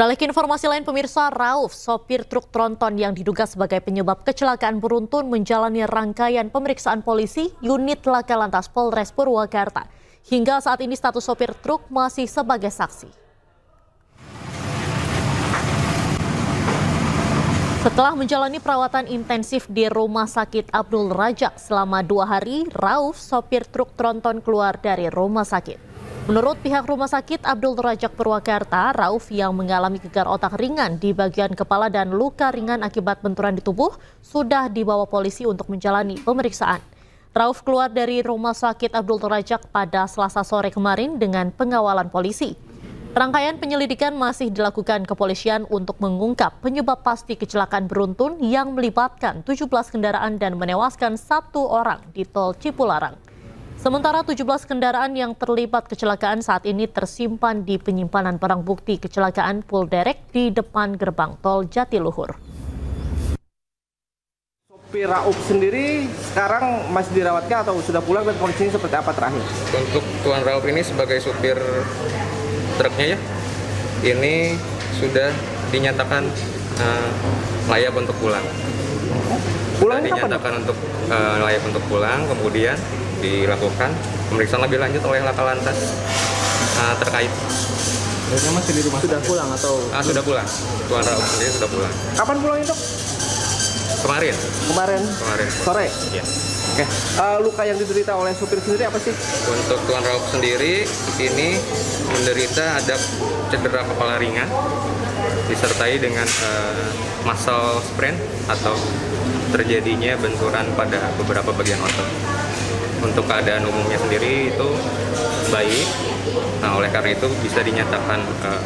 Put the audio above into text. Beralih ke informasi lain pemirsa, Rauf, sopir truk tronton yang diduga sebagai penyebab kecelakaan beruntun menjalani rangkaian pemeriksaan polisi unit Laka Lantas Polres Purwakarta. Hingga saat ini status sopir truk masih sebagai saksi. Setelah menjalani perawatan intensif di Rumah Sakit Abdul Rajak selama 2 hari, Rauf, sopir truk tronton, keluar dari rumah sakit. Menurut pihak Rumah Sakit Abdul Rajak Purwakarta, Rauf yang mengalami gegar otak ringan di bagian kepala dan luka ringan akibat benturan di tubuh sudah dibawa polisi untuk menjalani pemeriksaan. Rauf keluar dari Rumah Sakit Abdul Rajak pada Selasa sore kemarin dengan pengawalan polisi. Rangkaian penyelidikan masih dilakukan kepolisian untuk mengungkap penyebab pasti kecelakaan beruntun yang melibatkan 17 kendaraan dan menewaskan 1 orang di tol Cipularang. Sementara 17 kendaraan yang terlibat kecelakaan saat ini tersimpan di penyimpanan barang bukti kecelakaan Puldirek di depan gerbang tol Jatiluhur. Sopir Rauf sendiri sekarang masih dirawatkan atau sudah pulang, dan kondisinya seperti apa terakhir? Untuk Tuan Rauf ini sebagai sopir truknya, ya, ini sudah dinyatakan layak untuk pulang. Sudah dinyatakan untuk layak untuk pulang, kemudian dilakukan pemeriksaan lebih lanjut oleh Laka Lantas terkait. Masih di rumah sudah pulang atau? Sudah pulang. Tuan Rauf sendiri sudah pulang. Kapan pulang itu? Kemarin. Kemarin. Sore? Iya. Oke. Luka yang diderita oleh sopir sendiri apa sih? Untuk Tuan Rauf sendiri ini menderita ada cedera kepala ringan disertai dengan muscle sprain atau terjadinya benturan pada beberapa bagian otot. Untuk keadaan umumnya sendiri itu baik, nah oleh karena itu bisa dinyatakan